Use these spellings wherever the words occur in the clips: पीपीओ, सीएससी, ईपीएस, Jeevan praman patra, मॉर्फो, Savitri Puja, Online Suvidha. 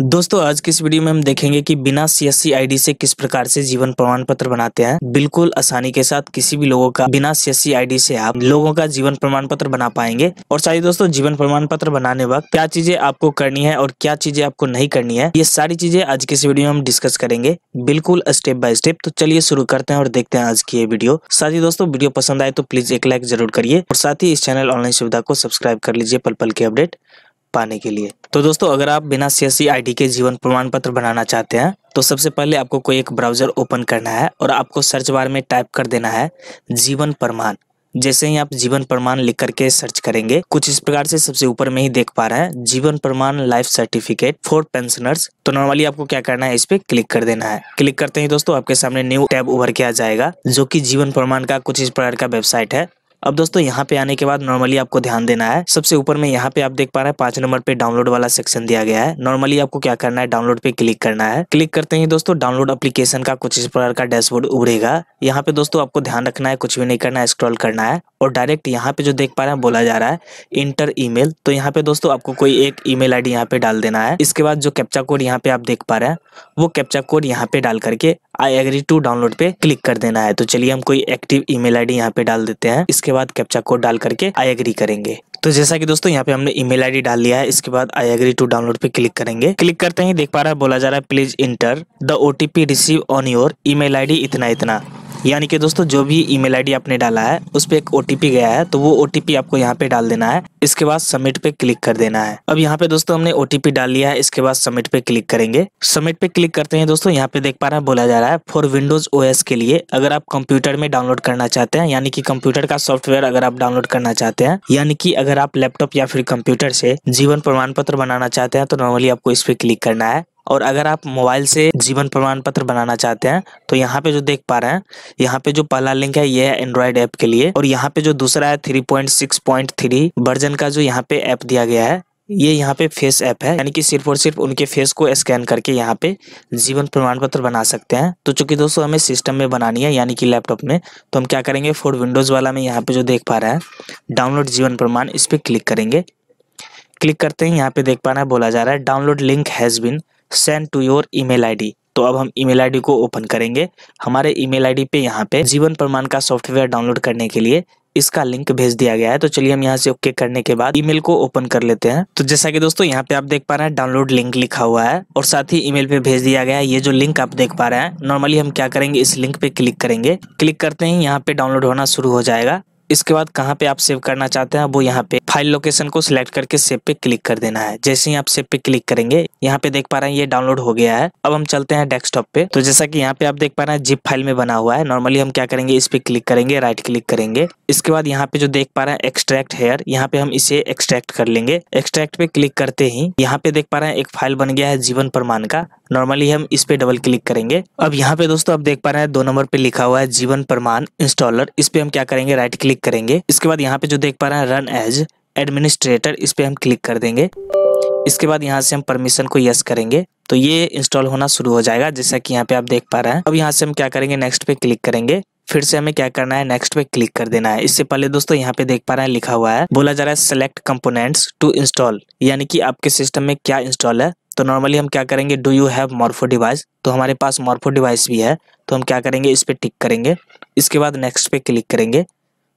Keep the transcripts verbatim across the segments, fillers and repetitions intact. दोस्तों आज की इस वीडियो में हम देखेंगे कि बिना सीएससी आईडी से किस प्रकार से जीवन प्रमाण पत्र बनाते हैं। बिल्कुल आसानी के साथ किसी भी लोगों का बिना सीएससी आईडी से आप लोगों का जीवन प्रमाण पत्र बना पाएंगे। और चाहिए दोस्तों जीवन प्रमाण पत्र बनाने वक्त क्या चीजें आपको करनी है और क्या चीजें आपको नहीं करनी है, ये सारी चीजें आज की इस वीडियो में हम डिस्कस करेंगे बिल्कुल स्टेप बाय स्टेप। तो चलिए शुरू करते हैं और देखते हैं आज की ये वीडियो। साथ ही दोस्तों वीडियो पसंद आए तो प्लीज एक लाइक जरूर करिए और साथ ही इस चैनल ऑनलाइन सुविधा को सब्सक्राइब कर लीजिए पल पल के अपडेट पाने के लिए। तो दोस्तों अगर आप बिना सीएससी आईडी के जीवन प्रमाण पत्र बनाना चाहते हैं तो सबसे पहले आपको कोई एक ब्राउजर ओपन करना है और आपको सर्च बार में टाइप कर देना है जीवन प्रमाण। जैसे ही आप जीवन प्रमाण लिख करके सर्च करेंगे कुछ इस प्रकार से सबसे ऊपर में ही देख पा रहे हैं जीवन प्रमाण लाइफ सर्टिफिकेट फॉर पेंशनर्स। तो नॉर्मली आपको क्या करना है, इस पे क्लिक कर देना है। क्लिक करते ही दोस्तों आपके सामने न्यू टैब उभर के आ जाएगा जो की जीवन प्रमाण का कुछ इस प्रकार का वेबसाइट है। अब दोस्तों यहाँ पे आने के बाद नॉर्मली आपको ध्यान देना है, सबसे ऊपर में यहाँ पे आप देख पा रहे हैं पांच नंबर पे डाउनलोड वाला सेक्शन दिया गया है। नॉर्मली आपको क्या करना है, डाउनलोड पे क्लिक करना है। क्लिक करते ही दोस्तों डाउनलोड एप्लीकेशन का कुछ इस प्रकार का डैशबोर्ड उभरेगा। यहाँ पे दोस्तों आपको ध्यान रखना है, कुछ भी नहीं करना है, स्क्रॉल करना है और डायरेक्ट यहाँ पे जो देख पा रहे हैं बोला जा रहा है इंटर ईमेल। तो यहाँ पे दोस्तों आपको कोई एक ईमेल आईडी यहाँ पे डाल देना है। इसके बाद जो कैप्चा कोड यहाँ पे आप देख पा रहे हैं वो कैप्चा कोड यहाँ पे डाल करके आई एग्री टू डाउनलोड पे क्लिक कर देना है। तो चलिए हम कोई एक्टिव ईमेल आईडी यहाँ पे डाल देते हैं। इसके बाद कैप्चा कोड डाल करके आई एग्री करेंगे। तो जैसा कि दोस्तों यहाँ पे हमने ईमेल आईडी डाल लिया है, इसके बाद आई एग्री टू डाउनलोड पे क्लिक करेंगे। क्लिक करते ही देख पा रहा है बोला जा रहा है please enter the OTP receive on your email ID इतना इतना। यानी कि दोस्तों जो भी ईमेल आईडी आपने डाला है उस पर एक ओटीपी गया है तो वो ओटीपी आपको यहाँ पे डाल देना है। इसके बाद सबमिट पे क्लिक कर देना है। अब यहाँ पे दोस्तों हमने ओटीपी डाल लिया है, इसके बाद सबमिट पे क्लिक करेंगे। सबमिट पे क्लिक करते हैं दोस्तों यहाँ पे देख पा रहे हैं बोला जा रहा है फॉर विंडोज ओएस के लिए अगर आप कंप्यूटर में डाउनलोड करना चाहते हैं, यानी कि कंप्यूटर का सॉफ्टवेयर अगर आप डाउनलोड करना चाहते हैं, यानी कि अगर आप लैपटॉप या फिर कंप्यूटर से जीवन प्रमाण पत्र बनाना चाहते हैं तो नॉर्मली आपको इस पे क्लिक करना है। और अगर आप मोबाइल से जीवन प्रमाण पत्र बनाना चाहते हैं तो यहाँ पे जो देख पा रहे हैं यहाँ पे जो पहला लिंक है ये है एंड्रॉइड ऐप के लिए और यहाँ पे जो दूसरा है three point six point three version का जो यहाँ पे ऐप दिया गया है ये यहाँ पे फेस ऐप है। यानी कि सिर्फ और सिर्फ उनके फेस को स्कैन करके यहाँ पे जीवन प्रमाण पत्र बना सकते हैं। तो चूंकि दोस्तों हमें सिस्टम में बनानी है यानी कि लैपटॉप में, तो हम क्या करेंगे फॉर विंडोज वाला में यहाँ पे जो देख पा रहे हैं डाउनलोड जीवन प्रमाण, इस पे क्लिक करेंगे। क्लिक करते ही यहाँ पे देख पा रहे हैं बोला जा रहा है download link has been send to your email ID. तो अब हम ईमेल आईडी को ओपन करेंगे। हमारे ईमेल आईडी पे यहाँ पे जीवन प्रमाण का सॉफ्टवेयर डाउनलोड करने के लिए इसका लिंक भेज दिया गया है। तो चलिए हम यहाँ से ओके करने के बाद ईमेल को ओपन कर लेते हैं। तो जैसा कि दोस्तों यहाँ पे आप देख पा रहे हैं डाउनलोड लिंक लिखा हुआ है और साथ ही ईमेल पे भेज दिया गया है। ये जो लिंक आप देख पा रहे हैं नॉर्मली हम क्या करेंगे, इस लिंक पे क्लिक करेंगे। क्लिक करते ही यहाँ पे डाउनलोड होना शुरू हो जाएगा। इसके बाद कहाँ पे आप सेव करना चाहते हैं वो यहाँ पे फाइल लोकेशन को सिलेक्ट करके सेव पे क्लिक कर देना है। जैसे ही आप सेव पे क्लिक करेंगे यहाँ पे देख पा रहे हैं ये डाउनलोड हो गया है। अब हम चलते हैं डेस्कटॉप पे। तो जैसा कि यहाँ पे आप देख पा रहे हैं जिप फाइल में बना हुआ है, नॉर्मली हम क्या करेंगे इस पे क्लिक करेंगे, राइट क्लिक करेंगे। इसके बाद यहाँ पे जो देख पा रहे हैं एक्सट्रैक्ट हेयर, यहाँ पे हम इसे एक्सट्रैक्ट कर लेंगे। एक्सट्रैक्ट पे क्लिक करते ही यहाँ पे देख पा रहे हैं एक फाइल बन गया है जीवन प्रमाण का। नॉर्मली हम इस पे डबल क्लिक करेंगे। अब यहाँ पे दोस्तों आप देख पा रहे हैं दो नंबर पे लिखा हुआ है जीवन प्रमाण इंस्टॉलर, इस पे हम क्या करेंगे राइट क्लिक करेंगे। इसके बाद यहाँ पे जो देख पा रहे हैं रन एज एडमिनिस्ट्रेटर, इस पे हम क्लिक कर देंगे। इसके बाद यहाँ से हम परमिशन को यस करेंगे तो ये इंस्टॉल होना शुरू हो जाएगा जैसा कि यहाँ पे आप देख पा रहे हैं। अब यहाँ से हम क्या करेंगे नेक्स्ट पे क्लिक करेंगे। फिर से हमें क्या करना है नेक्स्ट पे क्लिक कर देना है। इससे पहले दोस्तों यहाँ पे देख पा रहे हैं लिखा हुआ है बोला जा रहा है सेलेक्ट कंपोनेंट्स टू इंस्टॉल, यानी कि आपके सिस्टम में क्या इंस्टॉल है। तो नॉर्मली हम क्या करेंगे do you have मॉर्फो device, तो हमारे पास मॉर्फो डिवाइस भी है तो हम क्या करेंगे इस पे टिक करेंगे। इसके बाद नेक्स्ट पे क्लिक करेंगे,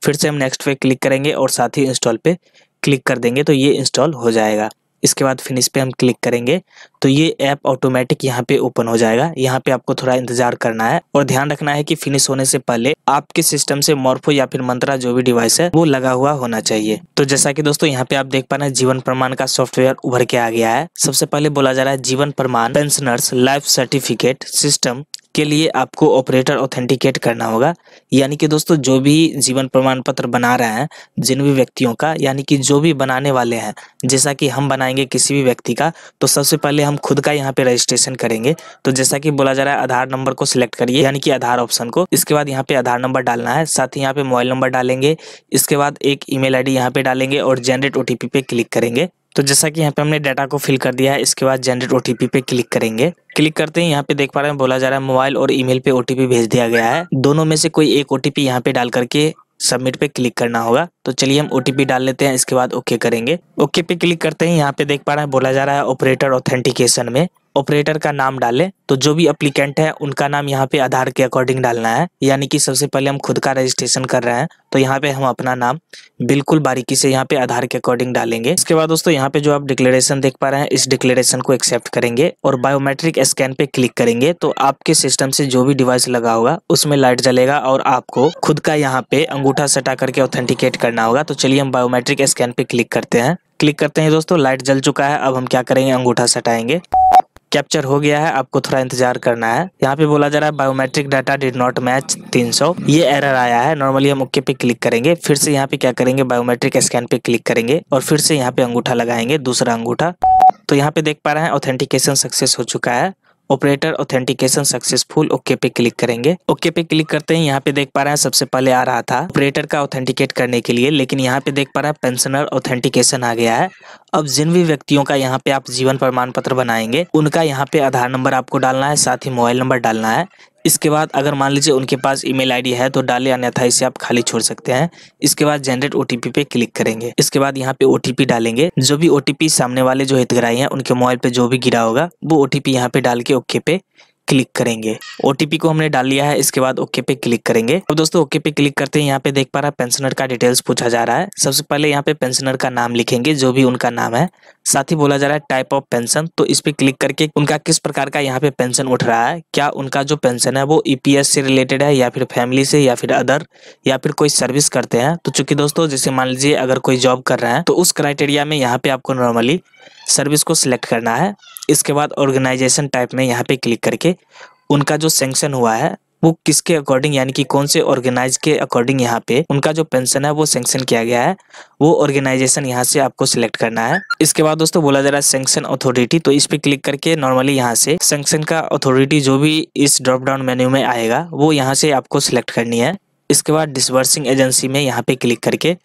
फिर से हम नेक्स्ट पे क्लिक करेंगे और साथ ही इंस्टॉल पे क्लिक कर देंगे तो ये इंस्टॉल हो जाएगा। इसके बाद फिनिश पे हम क्लिक करेंगे तो ये ऐप ऑटोमेटिक यहाँ पे ओपन हो जाएगा। यहाँ पे आपको थोड़ा इंतजार करना है और ध्यान रखना है कि फिनिश होने से पहले आपके सिस्टम से मॉर्फो या फिर मंत्रा जो भी डिवाइस है वो लगा हुआ होना चाहिए। तो जैसा कि दोस्तों यहाँ पे आप देख पा रहे हैं जीवन प्रमाण का सॉफ्टवेयर उभर के आ गया है। सबसे पहले बोला जा रहा है जीवन प्रमाण पेंशनर्स लाइफ सर्टिफिकेट सिस्टम के लिए आपको ऑपरेटर ऑथेंटिकेट करना होगा। यानी कि दोस्तों जो भी जीवन प्रमाण पत्र बना रहे हैं जिन भी व्यक्तियों का, यानी कि जो भी बनाने वाले हैं, जैसा कि हम बनाएंगे किसी भी व्यक्ति का तो सबसे पहले हम खुद का यहाँ पे रजिस्ट्रेशन करेंगे। तो जैसा कि बोला जा रहा है आधार नंबर को सिलेक्ट करिए यानी कि आधार ऑप्शन को। इसके बाद यहाँ पे आधार नंबर डालना है, साथ ही यहाँ पे मोबाइल नंबर डालेंगे। इसके बाद एक ईमेल आईडी यहाँ पे डालेंगे और जनरेट ओटीपी पे क्लिक करेंगे। तो जैसा कि यहाँ पे हमने डाटा को फिल कर दिया है, इसके बाद जनरेट ओटीपी पे क्लिक करेंगे। क्लिक करते ही यहाँ पे देख पा रहे हैं बोला जा रहा है मोबाइल और ईमेल पे ओटीपी भेज दिया गया है। दोनों में से कोई एक ओटीपी यहाँ पे डाल करके सबमिट पे क्लिक करना होगा। तो चलिए हम ओटीपी डाल लेते हैं, इसके बाद ओके करेंगे। ओके पे क्लिक करते हैं, यहाँ पे देख पा रहे हैं बोला जा रहा है ऑपरेटर ऑथेंटिकेशन में ऑपरेटर का नाम डालें। तो जो भी एप्लीकेंट है उनका नाम यहाँ पे आधार के अकॉर्डिंग डालना है, यानी कि सबसे पहले हम खुद का रजिस्ट्रेशन कर रहे हैं तो यहाँ पे हम अपना नाम बिल्कुल बारीकी से यहाँ पे आधार के अकॉर्डिंग डालेंगे। इसके बाद दोस्तों यहाँ पे जो आप डिक्लेरेशन देख पा रहे हैं इस डिक्लेरेशन को एक्सेप्ट करेंगे और बायोमेट्रिक स्कैन पे क्लिक करेंगे। तो आपके सिस्टम से जो भी डिवाइस लगा होगा उसमें लाइट जलेगा और आपको खुद का यहाँ पे अंगूठा सटा करके ऑथेंटिकेट करना होगा। तो चलिए हम बायोमेट्रिक स्कैन पे क्लिक करते हैं। क्लिक करते हैं दोस्तों, लाइट जल चुका है। अब हम क्या करेंगे, अंगूठा सटाएंगे। कैप्चर हो गया है, आपको थोड़ा इंतजार करना है। यहाँ पे बोला जा रहा है biometric data did not match तीन सौ, ये एरर आया है। नॉर्मली हम ओके पे क्लिक करेंगे, फिर से यहाँ पे क्या करेंगे बायोमेट्रिक स्कैन पे क्लिक करेंगे और फिर से यहाँ पे अंगूठा लगाएंगे, दूसरा अंगूठा। तो यहाँ पे देख पा रहे हैं ऑथेंटिकेशन सक्सेस हो चुका है, ऑपरेटर ऑथेंटिकेशन सक्सेसफुल। ओके पे क्लिक करेंगे। ओके पे क्लिक करते हैं, यहाँ पे देख पा रहे हैं सबसे पहले आ रहा था ऑपरेटर का ऑथेंटिकेट करने के लिए, लेकिन यहाँ पे देख पा रहे हैं पेंशनर ऑथेंटिकेशन आ गया है। अब जिन भी व्यक्तियों का यहाँ पे आप जीवन प्रमाण पत्र बनाएंगे उनका यहाँ पे आधार नंबर आपको डालना है, साथ ही मोबाइल नंबर डालना है। इसके बाद अगर मान लीजिए उनके पास ईमेल आईडी है तो डाले, अन्यथा इसे आप खाली छोड़ सकते हैं। इसके बाद जनरेट ओटीपी पे क्लिक करेंगे। इसके बाद यहाँ पे ओटीपी डालेंगे, जो भी ओटीपी सामने वाले जो हितग्राही हैं उनके मोबाइल पे जो भी गिरा होगा वो ओटीपी यहाँ पे डाल के ओके पे क्लिक करेंगे। ओटीपी को हमने डाल लिया है, इसके बाद ओके पे क्लिक करेंगे। अब तो दोस्तों ओके पे क्लिक करते हैं, यहाँ पे देख पा रहा है पेंशनर का डिटेल्स पूछा जा रहा है। सबसे पहले यहाँ पे पेंशनर का नाम लिखेंगे, जो भी उनका नाम है, साथ ही बोला जा रहा है टाइप ऑफ पेंशन। तो इस पे क्लिक करके उनका किस प्रकार का यहाँ पे पेंशन उठ रहा है, क्या उनका जो पेंशन है वो ईपीएस से रिलेटेड है या फिर फैमिली से या फिर अदर या फिर कोई सर्विस करते हैं। तो चूंकि दोस्तों जैसे मान लीजिए अगर कोई जॉब कर रहे हैं तो उस क्राइटेरिया में यहाँ पे आपको नॉर्मली सर्विस को सिलेक्ट करना है। इसके बाद ऑर्गेनाइजेशन टाइप में यहाँ पे क्लिक करके उनका जो सैंक्शन हुआ है वो किसके अकॉर्डिंग, यानी कि कौन से ऑर्गेनाइज के अकॉर्डिंग यहाँ पे उनका जो पेंशन है वो सैंक्शन किया गया है, वो ऑर्गेनाइजेशन यहाँ से आपको सिलेक्ट करना है। इसके बाद दोस्तों बोला जा रहा है सैंक्शन अथॉरिटी, तो इस पे क्लिक करके नॉर्मली यहाँ से सैंक्शन का अथॉरिटी जो भी इस ड्रॉप डाउन मेन्यू में आएगा वो यहाँ से आपको सिलेक्ट करनी है। इसके बाद डिसबर्सिंग एजेंसी में यहाँ पे क्लिक करके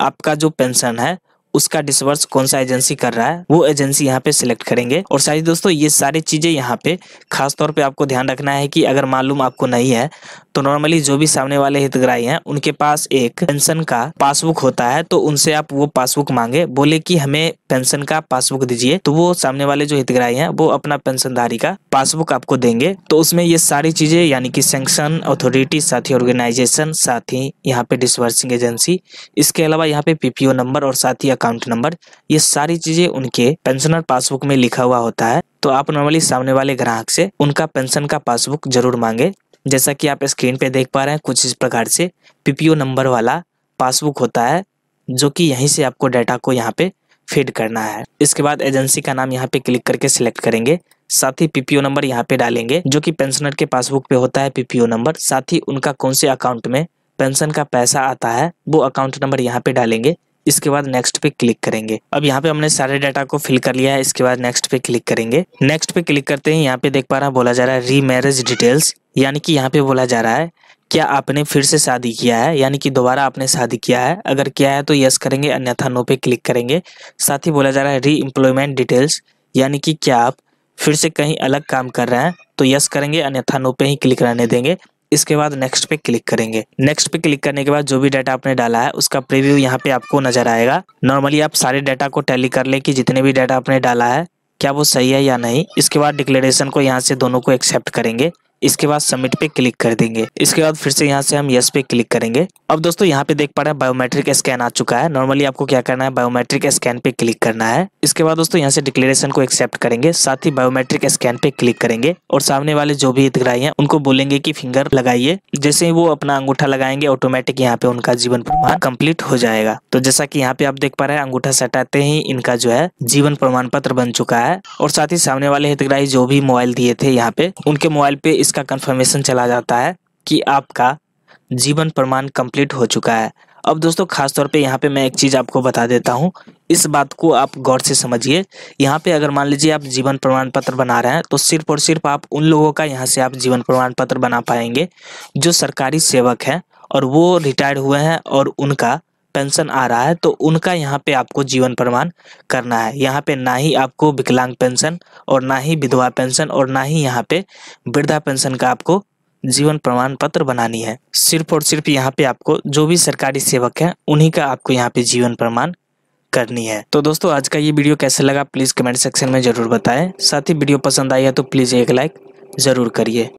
आपका जो पेंशन है उसका डिसबर्स कौन सा एजेंसी कर रहा है वो एजेंसी यहाँ पे सिलेक्ट करेंगे। और सारी दोस्तों ये सारी चीजें यहाँ पे खास तौर पे आपको ध्यान रखना है कि अगर मालूम आपको नहीं है तो नॉर्मली जो भी सामने वाले हितग्राही हैं उनके पास एक पेंशन का पासबुक होता है, तो उनसे आप वो पासबुक मांगे, बोले कि हमें पेंशन का पासबुक दीजिए, तो वो सामने वाले जो हितग्राही हैं वो अपना पेंशनधारी का पासबुक आपको देंगे। तो उसमें ये सारी चीजें यानी कि सैंक्शन अथॉरिटी, साथ ही ऑर्गेनाइजेशन, साथ ही यहाँ पे डिसबर्सिंग एजेंसी, इसके अलावा यहाँ पे पीपीओ नंबर और साथ ही अकाउंट नंबर, ये सारी चीजें उनके पेंशनर पासबुक में लिखा हुआ होता है। तो आप नॉर्मली सामने वाले ग्राहक से उनका पेंशन का पासबुक जरूर मांगे। जैसा कि आप स्क्रीन पे देख पा रहे हैं कुछ इस प्रकार से पीपीओ नंबर वाला पासबुक होता है, जो कि यहीं से आपको डाटा को यहाँ पे फीड करना है। इसके बाद एजेंसी का नाम यहाँ पे क्लिक करके सिलेक्ट करेंगे, साथ ही पीपीओ नंबर यहाँ पे डालेंगे, जो कि पेंशनर के पासबुक पे होता है पीपीओ नंबर, साथ ही उनका कौन से अकाउंट में पेंशन का पैसा आता है वो अकाउंट नंबर यहाँ पे डालेंगे। इसके बाद नेक्स्ट पे क्लिक करेंगे। अब यहाँ पे हमने सारे डाटा को फिल कर लिया है, इसके बाद नेक्स्ट पे क्लिक करेंगे। नेक्स्ट पे क्लिक करते हैं, यहाँ पे देख पा रहा है बोला जा रहा है रीमैरिज डिटेल्स, यानी कि यहाँ पे बोला जा रहा है क्या आपने फिर से शादी किया है, यानी कि दोबारा आपने शादी किया है। अगर किया है तो यस करेंगे, अन्यथा नो पे क्लिक करेंगे। साथ ही बोला जा रहा है री एम्प्लॉयमेंट डिटेल्स, यानी कि क्या आप फिर से कहीं अलग काम कर रहे हैं, तो यस करेंगे, अन्यथा नो पे ही क्लिक रहने देंगे। इसके बाद नेक्स्ट पे क्लिक करेंगे। नेक्स्ट पे क्लिक करने के बाद जो भी डाटा आपने डाला है उसका प्रीव्यू यहाँ पे आपको नजर आएगा। नॉर्मली आप सारे डाटा को टैली कर ले कि जितने भी डाटा आपने डाला है क्या वो सही है या नहीं। इसके बाद डिक्लेरेशन को यहाँ से दोनों को एक्सेप्ट करेंगे, इसके बाद सबमिट पे क्लिक कर देंगे। इसके बाद फिर से यहाँ से हम यस पे क्लिक करेंगे। अब दोस्तों यहाँ पे देख पा रहे हैं बायोमेट्रिक स्कैन आ चुका है। नॉर्मली आपको क्या करना है, बायोमेट्रिक स्कैन पे क्लिक करना है। इसके बाद दोस्तों यहाँ से डिक्लेरेशन को एक्सेप्ट करेंगे, साथ ही बायोमेट्रिक स्कैन पे क्लिक करेंगे और सामने वाले जो भी हितग्राही हैं उनको बोलेंगे कि फिंगर लगाइए। जैसे ही वो अपना अंगूठा लगाएंगे ऑटोमेटिक यहाँ पे उनका जीवन प्रमाण कम्प्लीट हो जाएगा। तो जैसा की यहाँ पे आप देख पा रहे हैं अंगूठा सटाते ही इनका जो है जीवन प्रमाण पत्र बन चुका है। और साथ ही सामने वाले हितग्राही जो भी मोबाइल दिए थे यहाँ पे उनके मोबाइल पे इसका कंफर्मेशन चला जाता है कि आपका जीवन प्रमाण कंप्लीट हो चुका है। अब दोस्तों खास तौर पे यहाँ पे मैं एक चीज़ आपको बता देता हूँ, इस बात को आप गौर से समझिए। यहाँ पे अगर मान लीजिए आप जीवन प्रमाण पत्र बना रहे हैं तो सिर्फ और सिर्फ आप उन लोगों का यहाँ से आप जीवन प्रमाण पत्र बना पाएंगे जो सरकारी सेवक हैं और वो रिटायर्ड हुए हैं और उनका पेंशन आ रहा है, तो उनका यहाँ पे आपको जीवन प्रमाण करना है। यहाँ पे ना ही आपको विकलांग पेंशन और ना ही विधवा पेंशन और ना ही यहाँ पे वृद्धा पेंशन का आपको जीवन प्रमाण पत्र बनानी है। सिर्फ और सिर्फ यहाँ पे आपको जो भी सरकारी सेवक है उन्हीं का आपको यहाँ पे जीवन प्रमाण करनी है। तो दोस्तों आज का ये वीडियो कैसा लगा प्लीज कमेंट सेक्शन में जरूर बताएं। साथ ही वीडियो पसंद आई है तो प्लीज एक लाइक जरूर करिए।